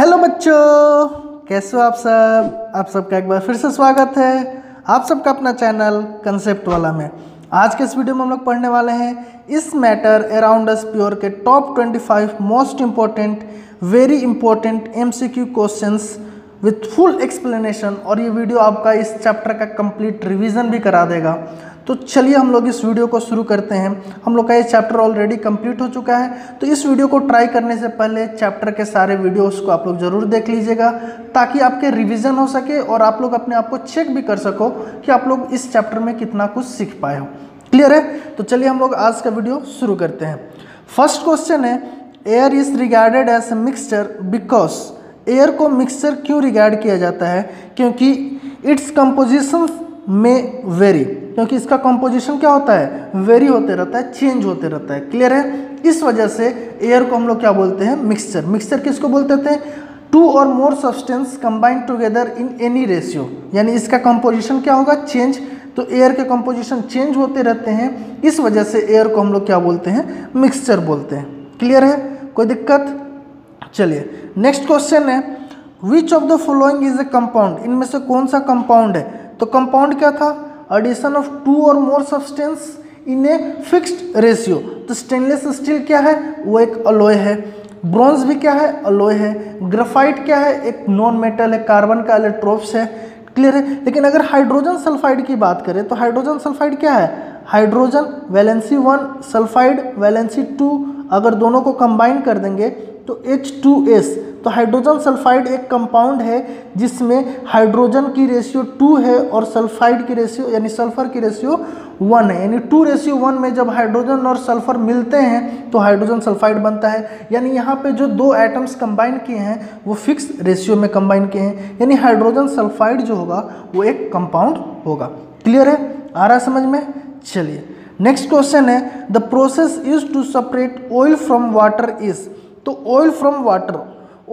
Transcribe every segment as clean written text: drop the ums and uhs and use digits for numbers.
Hello बच्चों, कैसे हो आप सब। आप सबका एक बार फिर से स्वागत है आप सबका अपना चैनल कंसेप्ट वाला में। आज के इस वीडियो में हम लोग पढ़ने वाले हैं इस मैटर अराउंड अस प्योर के top 25 most important very important MCQ questions with full explanation. और ये वीडियो आपका इस चैप्टर का कंप्लीट रिवीजन भी करा देगा। तो चलिए हम लोग इस वीडियो को शुरू करते हैं। हम लोग का ये चैप्टर ऑलरेडी कंप्लीट हो चुका है, तो इस वीडियो को ट्राई करने से पहले चैप्टर के सारे वीडियोस को आप लोग ज़रूर देख लीजिएगा, ताकि आपके रिवीजन हो सके और आप लोग अपने आप को चेक भी कर सको कि आप लोग इस चैप्टर में कितना कुछ सीख पाए हो। क्लियर है? तो चलिए हम लोग आज का वीडियो शुरू करते हैं। फर्स्ट क्वेश्चन है, air is regarded as a mixture because. Air को मिक्सचर क्यों रिगार्ड किया जाता है? क्योंकि इट्स कंपोजिशन में वेरी, क्योंकि इसका कंपोजिशन क्या होता है, वेरी होते रहता है, चेंज होते रहता है। क्लियर है? इस वजह से एयर को हम लोग क्या बोलते हैं, मिक्सचर। मिक्सचर किसको बोलते थे? टू और more substance combined together in any ratio. यानी इसका कंपोजिशन क्या होगा, चेंज। तो एयर के कंपोजिशन चेंज होते रहते हैं, इस वजह से एयर को हम लोग क्या बोलते हैं, मिक्सचर बोलते हैं। क्लियर है? कोई दिक्कत? चलिए नेक्स्ट क्वेश्चन है, which of the following is a compound. इनमें से कौन सा कंपाउंड है? तो कंपाउंड क्या था, एडिशन ऑफ टू और more substance in a fixed ratio. तो स्टेनलेस स्टील क्या है, वो एक अलॉय है। ब्रॉन्ज भी क्या है, अलॉय है। ग्रेफाइट क्या है, एक नॉन मेटल है, कार्बन का इलेक्ट्रोप्स है। क्लियर है? लेकिन अगर हाइड्रोजन सल्फाइड की बात करें तो हाइड्रोजन सल्फाइड क्या है, हाइड्रोजन वैलेंसी 1 सल्फाइड वैलेंसी 2 अगर दोनों को कंबाइन कर देंगे तो H2S। तो हाइड्रोजन सल्फाइड एक कंपाउंड है जिसमें हाइड्रोजन की रेशियो 2 है और सल्फाइड की रेशियो यानी सल्फर की रेशियो 1 है। यानी 2:1 में जब हाइड्रोजन और सल्फर मिलते हैं तो हाइड्रोजन सल्फाइड बनता है। यानी यहाँ पे जो दो एटम्स कंबाइन किए हैं वो फिक्स रेशियो में कंबाइन किए हैं, यानी हाइड्रोजन सल्फाइड जो होगा वो एक कंपाउंड होगा। क्लियर है? आ रहा समझ में? चलिए नेक्स्ट क्वेश्चन है, the process is to separate oil from water is. तो ऑयल फ्रॉम वाटर,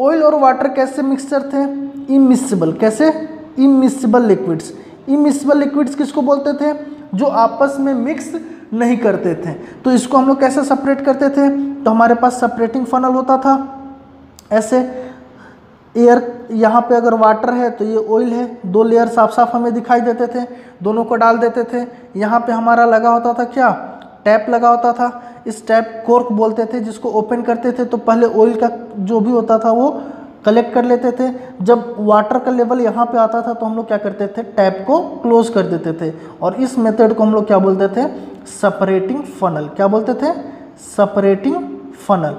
ऑयल और वाटर कैसे मिक्सचर थे, इमिसिबल। कैसे? Immiscible liquids. इमिसिबल लिक्विड्स किसको बोलते थे, जो आपस में मिक्स नहीं करते थे। तो इसको हम लोग कैसे सेपरेट करते थे, तो हमारे पास सेपरेटिंग फनल होता था ऐसे। एयर यहाँ पे अगर वाटर है तो ये ऑयल है, दो लेयर साफ साफ हमें दिखाई देते थे, दोनों को डाल देते थे। यहाँ पे हमारा लगा होता था क्या, टैप लगा होता था। इस टैप कोर्क बोलते थे, जिसको ओपन करते थे तो पहले ऑयल का जो भी होता था वो कलेक्ट कर लेते थे। जब वाटर का लेवल यहाँ पे आता था तो हम लोग क्या करते थे, टैप को क्लोज कर देते थे। और इस मेथड को हम लोग क्या बोलते थे, सेपरेटिंग फनल। क्या बोलते थे, सेपरेटिंग फनल।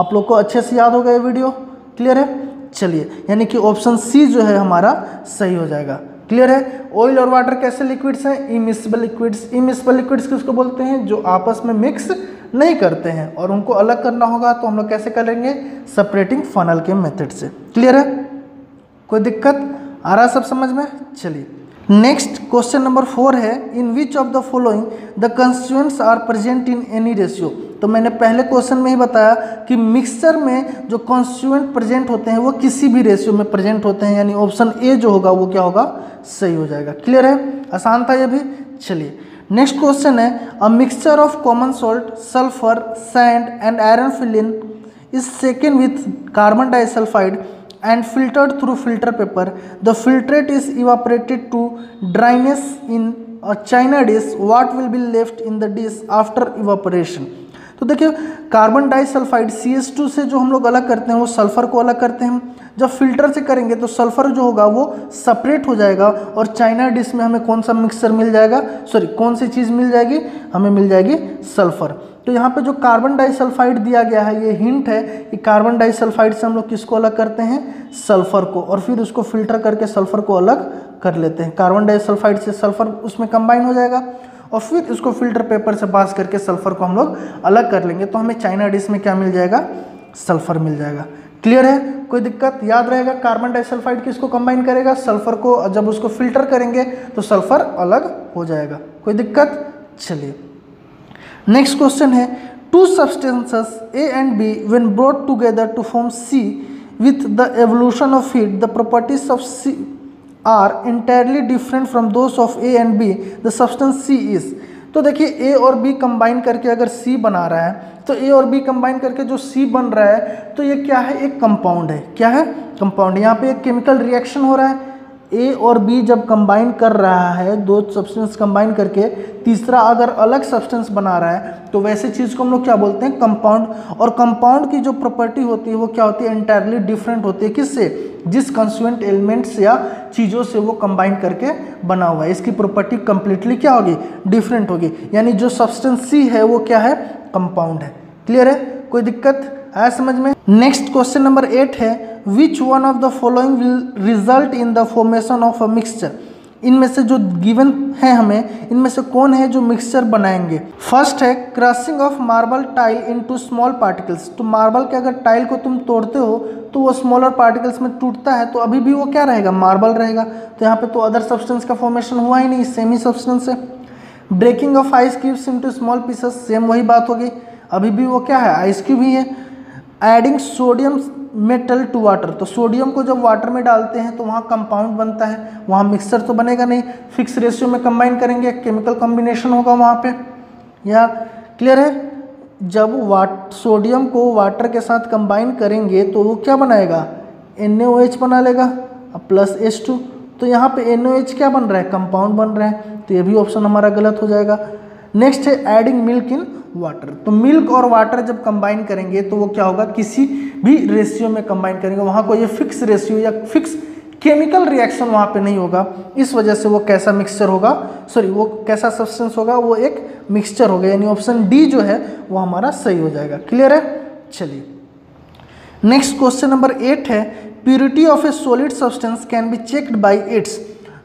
आप लोग को अच्छे से याद होगा ये वीडियो। क्लियर है? चलिए, यानी कि ऑप्शन सी जो है हमारा सही हो जाएगा। क्लियर है? ऑयल और वाटर कैसे लिक्विड्स हैं, इमिसिबल लिक्विड्स। इमिसिबल लिक्विड्स किसको बोलते हैं, जो आपस में मिक्स नहीं करते हैं और उनको अलग करना होगा। तो हम लोग कैसे करेंगे, सेपरेटिंग फनल के मेथड से। क्लियर है? कोई दिक्कत? आ रहा सब समझ में? चलिए नेक्स्ट क्वेश्चन नंबर 4 है, in which of the following the constituents are present in any ratio. तो मैंने पहले क्वेश्चन में ही बताया कि मिक्सचर में जो कंस्टिट्यूएंट प्रेजेंट होते हैं वो किसी भी रेशियो में प्रेजेंट होते हैं। यानी ऑप्शन ए जो होगा वो क्या होगा, सही हो जाएगा। क्लियर है? आसान था ये भी। चलिए नेक्स्ट क्वेश्चन है, a mixture of common salt sulphur sand and iron फिलिन is shaken with carbon disulphide and filtered through filter paper. The filtrate is evaporated to dryness in a china dish. What will be left in the dish after evaporation. तो देखिए, carbon disulphide CH2 से जो हम लोग अलग करते हैं वो सल्फर को अलग करते हैं। जब फिल्टर से करेंगे तो सल्फर जो होगा वो सेपरेट हो जाएगा और चाइना डिश में हमें कौन सा मिक्सचर मिल जाएगा, सॉरी कौन सी चीज़ मिल जाएगी, हमें मिल जाएगी सल्फर। तो यहाँ पे जो कार्बन डाइसल्फाइड दिया गया है ये हिंट है कि कार्बन डाइसल्फाइड से हम लोग किसको अलग करते हैं, सल्फर को, और फिर उसको फिल्टर करके सल्फर को अलग कर लेते हैं। कार्बन डाइसल्फाइड से सल्फर उसमें कंबाइन हो जाएगा और फिर उसको फिल्टर पेपर से पास करके सल्फर को हम लोग अलग कर लेंगे। तो हमें चाइना डिश में क्या मिल जाएगा, सल्फर मिल जाएगा। क्लियर है? कोई दिक्कत? याद रहेगा कार्बन डाइसल्फाइड किसको कंबाइन करेगा, सल्फर को। जब उसको फिल्टर करेंगे तो सल्फर अलग हो जाएगा। कोई दिक्कत? चलिए नेक्स्ट क्वेश्चन है, two substances A and B when brought together to form C with the evolution of heat the properties of C are entirely different from those of A and B the substance C is. तो देखिए, ए और B combine करके अगर सी बना रहा है तो ए और बी कंबाइन करके जो सी बन रहा है, तो ये क्या है, एक कंपाउंड है। क्या है, कंपाउंड। यहाँ पे एक केमिकल रिएक्शन हो रहा है, ए और बी जब कंबाइन कर रहा है, दो सब्सटेंस कंबाइन करके तीसरा अगर अलग सब्सटेंस बना रहा है, तो वैसे चीज़ को हम लोग क्या बोलते हैं, कंपाउंड। और कंपाउंड की जो प्रॉपर्टी होती है वो क्या होती है, एंटायरली डिफरेंट होती है किससे, जिस कंस्टिट्यूएंट एलिमेंट्स या चीज़ों से वो कंबाइन करके बना हुआ है, इसकी प्रॉपर्टी कंप्लीटली क्या होगी, डिफरेंट होगी। यानी जो सब्सटेंस सी है वो क्या है, कंपाउंड है। क्लियर है, कोई दिक्कत आया समझ में। नेक्स्ट क्वेश्चन नंबर 8 है, which one of the following will result in the formation of a mixture. इनमें से जो गिवन है हमें, इनमें से कौन है जो मिक्सचर बनाएंगे। फर्स्ट है crushing of marble tile into small particles. तो मार्बल के अगर टाइल को तुम तोड़ते हो तो वो स्मॉलर पार्टिकल्स में टूटता है, तो अभी भी वो क्या रहेगा, मार्बल रहेगा। तो यहाँ पे तो अदर सब्सटेंस का फॉर्मेशन हुआ ही नहीं, सेम ही सब्सटेंस है। Breaking of ice cubes into small pieces, same वही बात होगी, अभी भी वो क्या है, आइस क्यूब ही है। Adding sodium metal to water, तो सोडियम को जब वाटर में डालते हैं तो वहाँ कंपाउंड बनता है, वहाँ मिक्सचर तो बनेगा नहीं, फिक्स रेशियो में कंबाइन करेंगे, केमिकल कॉम्बिनेशन होगा वहाँ पे। या क्लियर है, जब सोडियम को वाटर के साथ कंबाइन करेंगे तो वो क्या बनाएगा, NaOH बना लेगा प्लस H2। तो यहाँ पे NaOH क्या बन रहा है, कंपाउंड बन रहा है, तो ये भी ऑप्शन हमारा गलत हो जाएगा। नेक्स्ट है एडिंग मिल्क इन वाटर। तो मिल्क और वाटर जब कंबाइन करेंगे तो वो क्या होगा, किसी भी रेशियो में कंबाइन करेंगे, वहाँ कोई फिक्स रेशियो या फिक्स केमिकल रिएक्शन वहाँ पे नहीं होगा, इस वजह से वो कैसा मिक्सचर होगा, सॉरी वो कैसा सब्सटेंस होगा, वो एक मिक्सचर होगा। यानी ऑप्शन डी जो है वो हमारा सही हो जाएगा। क्लियर है, चलिए नेक्स्ट क्वेश्चन नंबर 8 है, purity of a solid substance can be checked by its.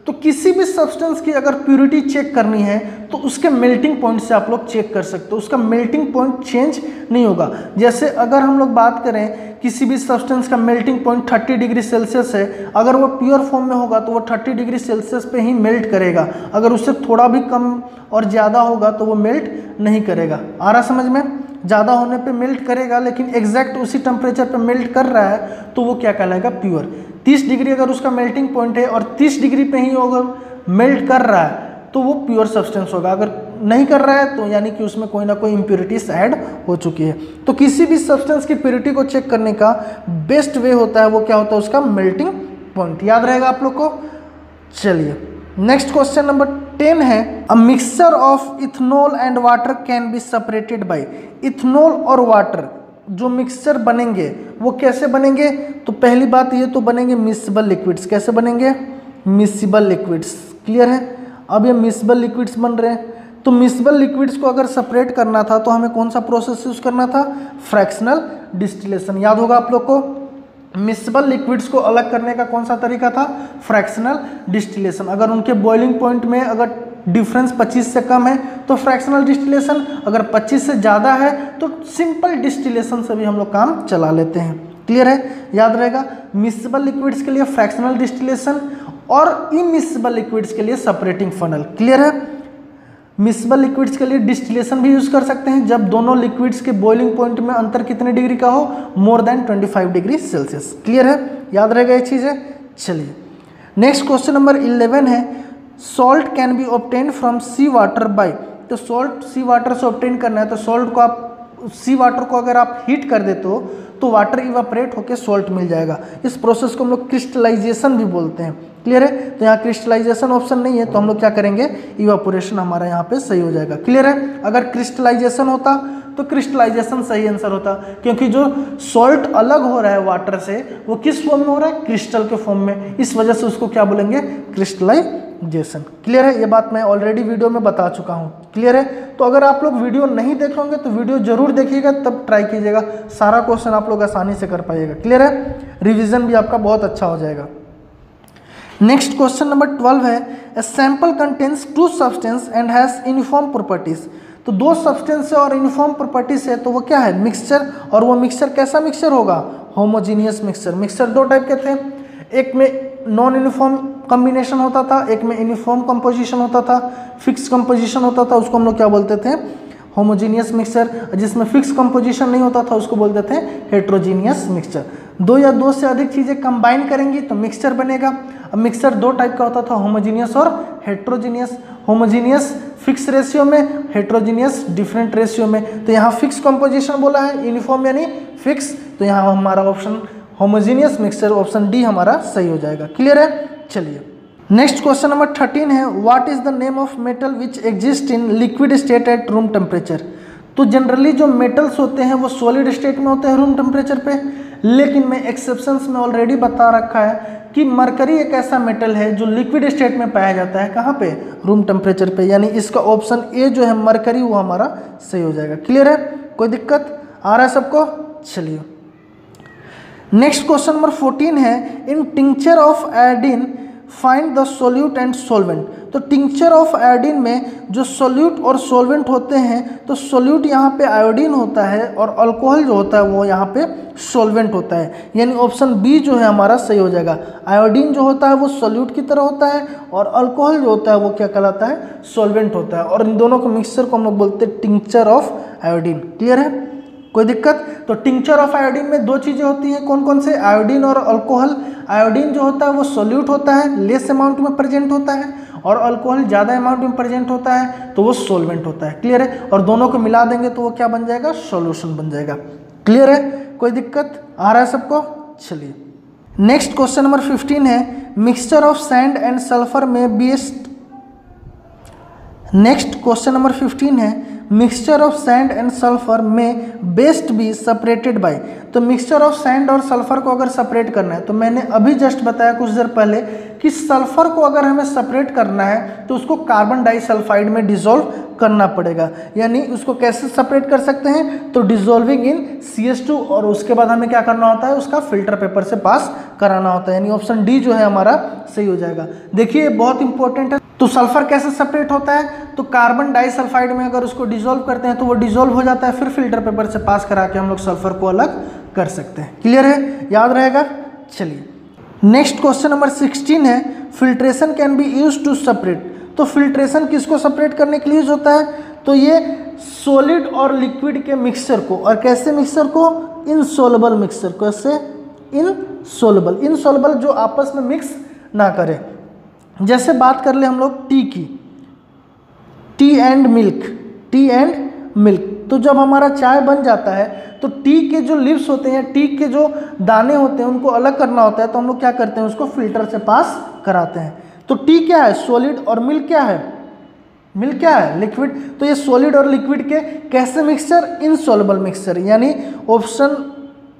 तो किसी भी सब्सटेंस की अगर प्योरिटी चेक करनी है तो उसके मेल्टिंग पॉइंट से आप लोग चेक कर सकते हो, उसका मेल्टिंग पॉइंट चेंज नहीं होगा। जैसे अगर हम लोग बात करें किसी भी सब्सटेंस का मेल्टिंग पॉइंट 30 डिग्री सेल्सियस है, अगर वो प्योर फॉर्म में होगा तो वो 30 डिग्री सेल्सियस पे ही मेल्ट करेगा, अगर उससे थोड़ा भी कम और ज़्यादा होगा तो वो मेल्ट नहीं करेगा। आ रहा समझ में, ज़्यादा होने पे मेल्ट करेगा लेकिन एग्जैक्ट उसी टेम्परेचर पे मेल्ट कर रहा है तो वो क्या कहलाएगा, प्योर। 30 डिग्री अगर उसका मेल्टिंग पॉइंट है और 30 डिग्री पे ही अगर मेल्ट कर रहा है तो वो प्योर सब्सटेंस होगा, अगर नहीं कर रहा है तो यानी कि उसमें कोई ना कोई इम्प्योरिटीज ऐड हो चुकी है। तो किसी भी सब्सटेंस की प्योरिटी को चेक करने का बेस्ट वे होता है वो क्या होता है, उसका मेल्टिंग पॉइंट। याद रहेगा आप लोग को। चलिए नेक्स्ट क्वेश्चन नंबर 10 है, a mixture of ethanol and water can be separated by. Ethanol और वाटर जो मिक्सचर बनेंगे वो कैसे बनेंगे, तो पहली बात ये तो बनेंगे मिसिबल लिक्विड्स। कैसे बनेंगे, मिसिबल लिक्विड्स। क्लियर है, अब ये मिसिबल लिक्विड्स बन रहे हैं, तो मिसिबल लिक्विड्स को अगर सेपरेट करना था तो हमें कौन सा प्रोसेस यूज़ करना था, फ्रैक्शनल डिस्टिलेशन। याद होगा आप लोग को, मिसिबल लिक्विड्स को अलग करने का कौन सा तरीका था, फ्रैक्शनल डिस्टिलेशन। अगर उनके बॉइलिंग पॉइंट में अगर डिफरेंस 25 से कम है तो फ्रैक्शनल डिस्टिलेशन, अगर 25 से ज़्यादा है तो सिंपल डिस्टिलेशन से भी हम लोग काम चला लेते हैं। क्लियर है, याद रहेगा। मिसिबल लिक्विड्स के लिए फ्रैक्शनल डिस्टिलेशन और इमिसिबल लिक्विड्स के लिए सेपरेटिंग फनल। क्लियर है, मिसिबल लिक्विड्स के लिए डिस्टिलेशन भी यूज़ कर सकते हैं जब दोनों लिक्विड्स के बॉइलिंग पॉइंट में अंतर कितने डिग्री का हो, more than 25 degree Celsius. Clear है, याद रहेगा ये चीज़ें। चलिए नेक्स्ट क्वेश्चन नंबर 11 है, salt can be obtain from sea water by. तो सॉल्ट सी वाटर से ऑब्टेन करना है, तो सॉल्ट को आप सी वाटर को अगर आप हीट कर देते हो तो वाटर इवापोरेट होकर सॉल्ट मिल जाएगा। इस प्रोसेस को हम लोग क्रिस्टलाइजेशन भी बोलते हैं। क्लियर है, तो यहाँ क्रिस्टलाइजेशन ऑप्शन नहीं है तो हम लोग क्या करेंगे, इवापोरेशन हमारा यहाँ पे सही हो जाएगा। क्लियर है, अगर क्रिस्टलाइजेशन होता तो क्रिस्टलाइजेशन सही आंसर होता, क्योंकि जो सॉल्ट अलग हो रहा है वाटर से वो किस फॉर्म में हो रहा है, क्रिस्टल के फॉर्म में, इस वजह से उसको क्या बोलेंगे, क्रिस्टलाइजेशन। क्लियर है, ये बात मैं ऑलरेडी वीडियो में बता चुका हूँ। क्लियर है, तो अगर आप लोग वीडियो नहीं देख होंगे तो वीडियो जरूर देखिएगा, तब ट्राई कीजिएगा, सारा क्वेश्चन आप लोग आसानी से कर पाइएगा। क्लियर है, रिविजन भी आपका बहुत अच्छा हो जाएगा। नेक्स्ट क्वेश्चन नंबर 12 है, a sample contains two substance and has uniform properties. तो दो सब्सटेंस है और यूनिफॉर्म प्रॉपर्टीज़ है तो वो क्या है, मिक्सचर। और वो मिक्सचर कैसा मिक्सचर होगा, होमोजीनियस मिक्सचर। मिक्सचर दो टाइप के थे, एक में नॉन यूनिफॉर्म कम्बिनेशन होता था, एक में यूनिफॉर्म कंपोजिशन होता था, फिक्स कंपोजिशन होता था, उसको हम लोग क्या बोलते थे, होमोजीनियस मिक्सचर। जिसमें फिक्स कंपोजिशन नहीं होता था उसको बोलते थे हेट्रोजीनियस मिक्सचर। दो या दो से अधिक चीज़ें कंबाइन करेंगी तो मिक्सचर बनेगा। अब मिक्सचर दो टाइप का होता था, होमोजीनियस और हेट्रोजीनियस। होमोजीनियस फिक्स रेशियो में, हेट्रोजीनियस डिफरेंट रेशियो में। तो यहाँ फिक्स कंपोजिशन बोला है, यूनिफॉर्म यानी फिक्स, तो यहाँ हमारा option homogeneous mixture option D हमारा सही हो जाएगा। क्लियर है। चलिए नेक्स्ट क्वेश्चन नंबर 13 है, what is the name of metal which exist in liquid state at room temperature. तो जनरली जो मेटल्स होते हैं वो सॉलिड स्टेट में होते हैं रूम टेम्परेचर पे, लेकिन मैं एक्सेप्शंस में ऑलरेडी बता रखा है कि मरकरी एक ऐसा मेटल है जो लिक्विड स्टेट में पाया जाता है, कहाँ पे, रूम टेम्परेचर पे, यानी इसका ऑप्शन ए जो है मरकरी वो हमारा सही हो जाएगा। क्लियर है, कोई दिक्कत आ रहा है सबको। चलिए नेक्स्ट क्वेश्चन नंबर 14 है, in tincture of iodine find the solute and solvent. तो टिंक्चर ऑफ आयोडीन में जो सोल्यूट और सोलवेंट होते हैं, तो सोल्यूट यहाँ पे आयोडीन होता है और अल्कोहल जो होता है वो यहाँ पे सोलवेंट होता है, यानी ऑप्शन बी जो है हमारा सही हो जाएगा। आयोडीन जो होता है वो सोल्यूट की तरह होता है और अल्कोहल जो होता है वो क्या कहलाता है, सोलवेंट होता है, और इन दोनों के मिक्सचर को हम लोग बोलते हैं टिंक्चर ऑफ आयोडीन। क्लियर है, कोई दिक्कत। तो टिंक्चर ऑफ आयोडीन में दो चीज़ें होती हैं, कौन कौन से, आयोडीन और अल्कोहल। आयोडीन जो होता है वो सोल्यूट होता है, लेस अमाउंट में प्रेजेंट होता है, और अल्कोहल ज़्यादा अमाउंट में प्रेजेंट होता है तो वो सोलवेंट होता है। क्लियर है, और दोनों को मिला देंगे तो वो क्या बन जाएगा, सोल्यूशन बन जाएगा। क्लियर है, कोई दिक्कत आ रहा है सबको। चलिए नेक्स्ट क्वेश्चन नंबर 15 है, mixture of sand and sulphur में बेस्ट। नेक्स्ट क्वेश्चन नंबर 15 है, mixture of sand and sulphur में बेस्ट बी सेपरेटेड बाय। तो मिक्सचर ऑफ सैंड और सल्फर को अगर सेपरेट करना है, तो मैंने अभी जस्ट बताया कुछ देर पहले कि सल्फर को अगर हमें सेपरेट करना है तो उसको कार्बन डाइसल्फाइड में डिसॉल्व करना पड़ेगा, यानी उसको कैसे सेपरेट कर सकते हैं, तो डिसॉल्विंग इन CH2, और उसके बाद हमें क्या करना होता है, उसका फिल्टर पेपर से पास कराना होता है, यानी ऑप्शन डी जो है हमारा सही हो जाएगा। देखिए बहुत इंपॉर्टेंट है, तो सल्फर कैसे सेपरेट होता है, तो कार्बन डाइसल्फाइड में अगर उसको डिसॉल्व करते हैं तो वो डिसॉल्व हो जाता है, फिर फिल्टर पेपर से पास करा के हम लोग सल्फर को अलग कर सकते हैं। क्लियर है, याद रहेगा। चलिए नेक्स्ट क्वेश्चन नंबर 16 है, filtration can be use to separate. तो फिल्ट्रेशन किसको सेपरेट करने के लिए यूज होता है, तो ये सॉलिड और लिक्विड के मिक्सचर को, और कैसे मिक्सचर को, इनसोलेबल मिक्सचर को, ऐसे इनसोलेबल जो आपस में मिक्स ना करें। जैसे बात कर ले हम लोग टी की, टी एंड मिल्क। तो जब हमारा चाय बन जाता है तो टी के जो लीव्स होते हैं, टी के जो दाने होते हैं, उनको अलग करना होता है, तो हम लोग क्या करते हैं, उसको फिल्टर से पास कराते हैं। तो टी क्या है, सॉलिड, और मिल्क क्या है, लिक्विड। तो ये सॉलिड और लिक्विड के कैसे मिक्सचर, इनसॉल्युबल मिक्सचर, यानी ऑप्शन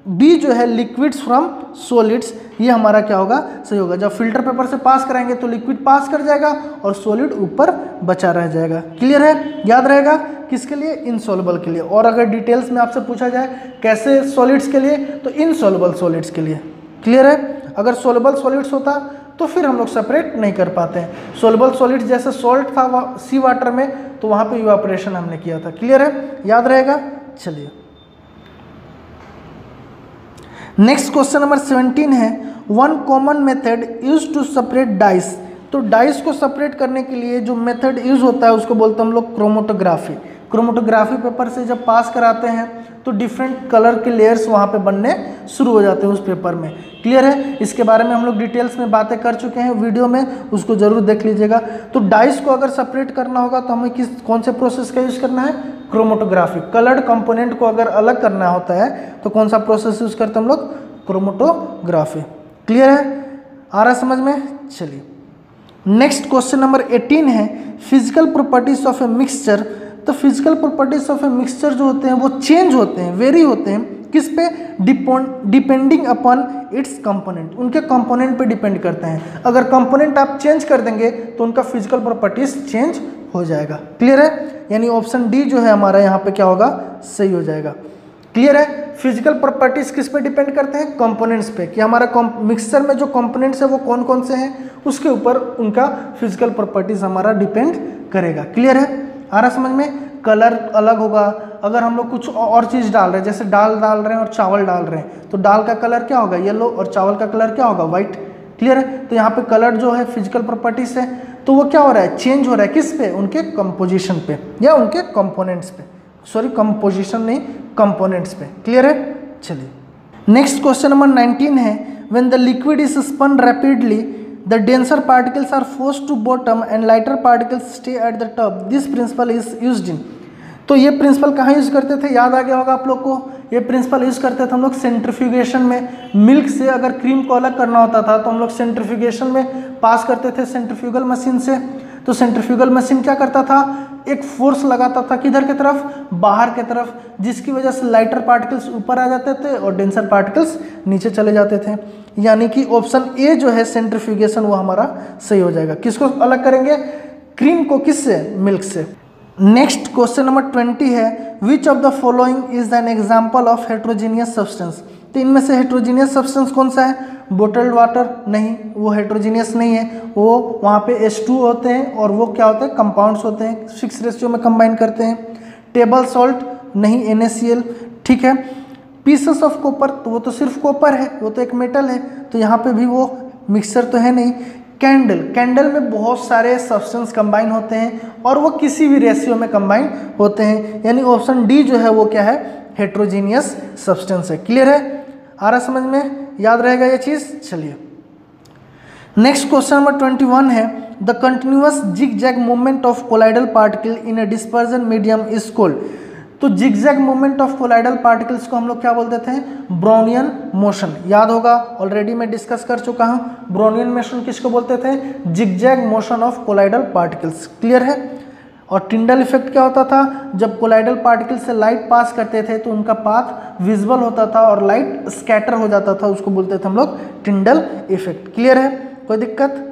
बी जो है लिक्विड्स फ्रॉम सॉलिड्स, ये हमारा क्या होगा, सही होगा। जब फिल्टर पेपर से पास कराएंगे तो लिक्विड पास कर जाएगा और सॉलिड ऊपर बचा रह जाएगा। क्लियर है, याद रहेगा, किसके लिए, इनसॉल्युबल के लिए। और अगर डिटेल्स में आपसे पूछा जाए कैसे सॉलिड्स के लिए, तो इनसॉल्युबल सॉलिड्स के लिए। क्लियर है, अगर सोलेबल सॉलिड्स होता तो फिर हम लोग सेपरेट नहीं कर पाते हैं। सोलेबल सॉलिड्स जैसे सॉल्ट था सी वाटर में, तो वहाँ पर इवेपोरेशन हमने किया था। क्लियर है, याद रहेगा। चलिए नेक्स्ट क्वेश्चन नंबर 17 है, one common method use to separate dyes. तो डाइस को सेपरेट करने के लिए जो मेथड यूज होता है उसको बोलते हैं हम लोग क्रोमोटोग्राफी। क्रोमोटोग्राफी पेपर से जब पास कराते हैं तो डिफरेंट कलर के लेयर्स वहाँ पे बनने शुरू हो जाते हैं उस पेपर में। क्लियर है, इसके बारे में हम लोग डिटेल्स में बातें कर चुके हैं वीडियो में, उसको ज़रूर देख लीजिएगा। तो डाइस को अगर सेपरेट करना होगा तो हमें कौन से प्रोसेस का यूज़ करना है, क्रोमोटोग्राफी। कलर्ड कंपोनेंट को अगर अलग करना होता है तो कौन सा प्रोसेस यूज़ करते हैं हम लोग, क्रोमोटोग्राफी। क्लियर है, आ रहा समझ में। चलिए नेक्स्ट क्वेश्चन नंबर 18 है, physical properties of a mixture. तो physical properties of a mixture जो होते हैं वो चेंज होते हैं, वेरी होते हैं, किस पे, डिपेंडिंग अपॉन इट्स कंपोनेंट, उनके कंपोनेंट पे डिपेंड करते हैं। अगर कंपोनेंट आप चेंज कर देंगे तो उनका फिजिकल प्रॉपर्टीज चेंज हो जाएगा। क्लियर है, यानी ऑप्शन डी जो है हमारा यहाँ पे क्या होगा, सही हो जाएगा। क्लियर है, फिजिकल प्रॉपर्टीज किस पे डिपेंड करते हैं, कंपोनेंट्स पे, कि हमारा मिक्सचर में जो कंपोनेंट्स है वो कौन कौन से हैं, उसके ऊपर उनका फिजिकल प्रॉपर्टीज हमारा डिपेंड करेगा। क्लियर है, आ रहा समझ में। कलर अलग होगा, अगर हम लोग कुछ और चीज़ डाल रहे हैं, जैसे दाल डाल रहे हैं और चावल डाल रहे हैं, तो दाल का कलर क्या होगा, येलो, और चावल का कलर क्या होगा, वाइट। क्लियर है, तो यहाँ पे कलर जो है फिजिकल प्रॉपर्टीज है, तो वो क्या हो रहा है, चेंज हो रहा है, किस पे, उनके कंपोजिशन पे या उनके कंपोनेंट्स पे, सॉरी कंपोजिशन नहीं, कंपोनेंट्स पे। क्लियर है। चलिए नेक्स्ट क्वेश्चन नंबर 19 है, when the liquid is spun rapidly The denser particles are forced to bottom and lighter particles stay at the top. This principle is used in. तो ये principal कहाँ use करते थे, याद आ गया होगा आप लोग को. ये प्रिंसिपल यूज़ करते थे हम लोग सेंट्रीफ्यूगेशन में. मिल्क से अगर क्रीम को अलग करना होता था तो हम लोग सेंट्रीफ्यूगेशन में पास करते थे सेंट्रीफ्यूगल मशीन से. तो सेंट्रीफ्यूगल मशीन क्या करता था, एक फोर्स लगाता था किधर की तरफ, बाहर की तरफ, जिसकी वजह से लाइटर पार्टिकल्स ऊपर आ जाते थे और डेंसर पार्टिकल्स नीचे चले जाते थे. यानी कि ऑप्शन ए जो है सेंट्रीफ्यूगेशन वो हमारा सही हो जाएगा. किसको अलग करेंगे, क्रीम को, किससे, मिल्क से. नेक्स्ट क्वेश्चन नंबर 20 है, which of the following is an example of heterogeneous substance. तो इनमें से हेट्रोजीनियस सब्सटेंस कौन सा है, बोटल्ड वाटर नहीं, वो हेट्रोजीनियस नहीं है, वो वहाँ पे H2 होते हैं और वो क्या होते हैं, कंपाउंड्स होते हैं, फिक्स रेशियो में कंबाइन करते हैं. टेबल सॉल्ट नहीं, NaCl, ठीक है. पीसेस ऑफ कॉपर, तो वो तो सिर्फ कॉपर है, वो तो एक मेटल है, तो यहाँ पे भी वो मिक्सचर तो है नहीं. कैंडल, कैंडल में बहुत सारे सब्सटेंस कंबाइन होते हैं और वो किसी भी रेशियो में कंबाइन होते हैं. यानी ऑप्शन डी जो है वो क्या है, हेट्रोजीनियस सब्सटेंस है. क्लियर है, आ रहा समझ में, याद रहेगा ये चीज़. चलिए नेक्स्ट क्वेश्चन नंबर 21 है, the continuous zig zag movement of colloidal particle in a dispersion medium is called. तो zig zag movement of colloidal particles को हम लोग क्या बोलते थे, ब्राउनियन मोशन. याद होगा, ऑलरेडी मैं डिस्कस कर चुका हूँ ब्राउनियन मोशन किसको बोलते थे, zig zag motion of colloidal particles. Clear है. और टिंडल इफेक्ट क्या होता था, जब कोलाइडल पार्टिकल से लाइट पास करते थे तो उनका पाथ विजिबल होता था और लाइट स्कैटर हो जाता था, उसको बोलते थे हम लोग टिंडल इफेक्ट. क्लियर है, कोई दिक्कत,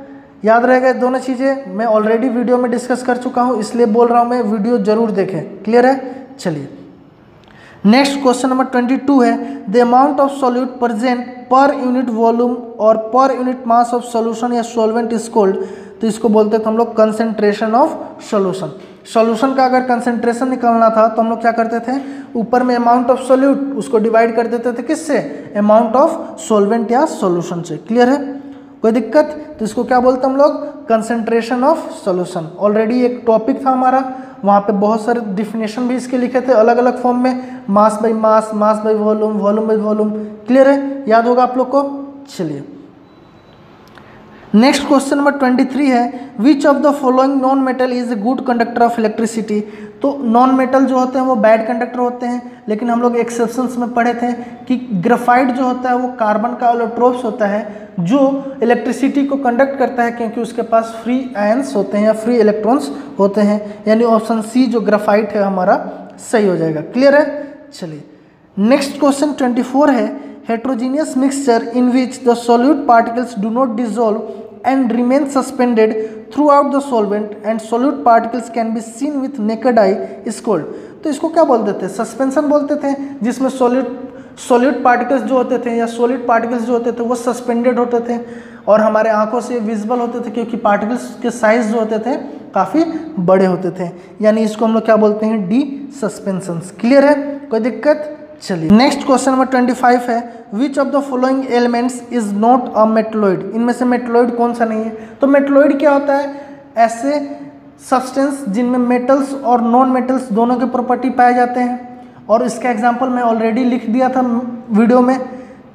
याद रहेगा दोनों चीज़ें. मैं ऑलरेडी वीडियो में डिस्कस कर चुका हूँ इसलिए बोल रहा हूँ, मैं वीडियो जरूर देखें. क्लियर है, चलिए नेक्स्ट क्वेश्चन नंबर 22 है, the amount of solute present per unit volume और per unit mass of solution या सॉल्वेंट इज कॉल्ड. तो इसको बोलते थे हम लोग कंसेंट्रेशन ऑफ सॉल्यूशन. सॉल्यूशन का अगर कंसेंट्रेशन निकालना था तो हम लोग क्या करते थे, ऊपर में अमाउंट ऑफ सॉल्यूट उसको डिवाइड कर देते थे किससे, अमाउंट ऑफ सॉल्वेंट या सॉल्यूशन से. क्लियर है, कोई दिक्कत. तो इसको क्या बोलते हम लोग, कंसेंट्रेशन ऑफ सॉल्यूशन. ऑलरेडी एक टॉपिक था हमारा, वहाँ पे बहुत सारे डिफिनेशन भी इसके लिखे थे अलग अलग फॉर्म में, mass by mass, mass by volume, volume by volume. Clear है, याद होगा आप लोग को. चलिए नेक्स्ट क्वेश्चन नंबर 23 है, which of the following non metal is a good conductor of electricity. तो नॉन मेटल जो होते हैं वो बैड कंडक्टर होते हैं, लेकिन हम लोग एक्सेप्शंस में पढ़े थे कि ग्रेफाइट जो होता है वो कार्बन का ऑलोट्रोप्स होता है जो इलेक्ट्रिसिटी को कंडक्ट करता है, क्योंकि उसके पास फ्री आयंस होते हैं या फ्री इलेक्ट्रॉन्स होते हैं. यानी ऑप्शन सी जो ग्रेफाइट है हमारा सही हो जाएगा. क्लियर है, चलिए नेक्स्ट क्वेश्चन 24 है, heterogeneous mixture in which the solute particles do not dissolve and remain suspended throughout the solvent and solute particles can be seen with naked eye is called. तो इसको क्या बोलते थे, सस्पेंशन बोलते थे, जिसमें सॉल्यूट पार्टिकल्स जो होते थे या सॉलिड पार्टिकल्स जो होते थे वो सस्पेंडेड होते थे और हमारे आंखों से विजिबल होते थे, क्योंकि पार्टिकल्स के साइज जो होते थे काफ़ी बड़े होते थे. यानी इसको हम लोग क्या बोलते हैं, डी सस्पेंशंस. क्लियर है, कोई दिक्कत. चलिए नेक्स्ट क्वेश्चन नंबर 25 है, which of the following elements is not a metalloid. इनमें से मेटलॉइड कौन सा नहीं है. तो मेटलॉइड क्या होता है, ऐसे सब्सटेंस जिनमें मेटल्स और नॉन मेटल्स दोनों के प्रॉपर्टी पाए जाते हैं. और इसका एग्जांपल मैं ऑलरेडी लिख दिया था वीडियो में.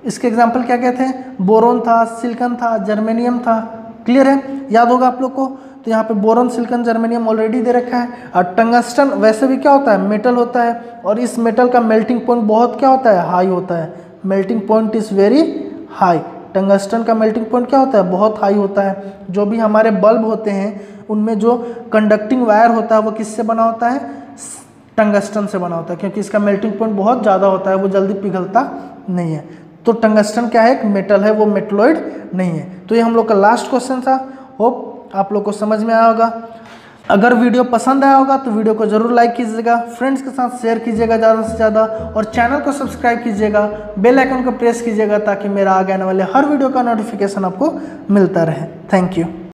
इसके एग्जांपल क्या क्या थे, बोरोन था, सिलिकॉन था, जर्मेनियम था. क्लियर है, याद होगा आप लोग को. तो यहाँ पे बोरोन, सिलिकॉन, जर्मेनियम ऑलरेडी दे रखा है. और टंगस्टन वैसे भी क्या होता है, मेटल होता है, और इस मेटल का मेल्टिंग पॉइंट बहुत क्या होता है, हाई होता है. Melting point is very high. Tungsten का मेल्टिंग पॉइंट क्या होता है, बहुत हाई होता है. जो भी हमारे बल्ब होते हैं उनमें जो कंडक्टिंग वायर होता है वो किससे बना होता है, टंगस्टन से बना होता है, क्योंकि इसका मेल्टिंग पॉइंट बहुत ज़्यादा होता है, वो जल्दी पिघलता नहीं है. तो टंगस्टन क्या है, एक मेटल है, वो मेटलॉइड नहीं है. तो ये हम लोग का लास्ट क्वेश्चन था. होप आप लोग को समझ में आया होगा. अगर वीडियो पसंद आया होगा तो वीडियो को जरूर लाइक कीजिएगा, फ्रेंड्स के साथ शेयर कीजिएगा ज़्यादा से ज़्यादा, और चैनल को सब्सक्राइब कीजिएगा, बेल आइकन को प्रेस कीजिएगा, ताकि मेरा आगे आने वाले हर वीडियो का नोटिफिकेशन आपको मिलता रहे. Thank you.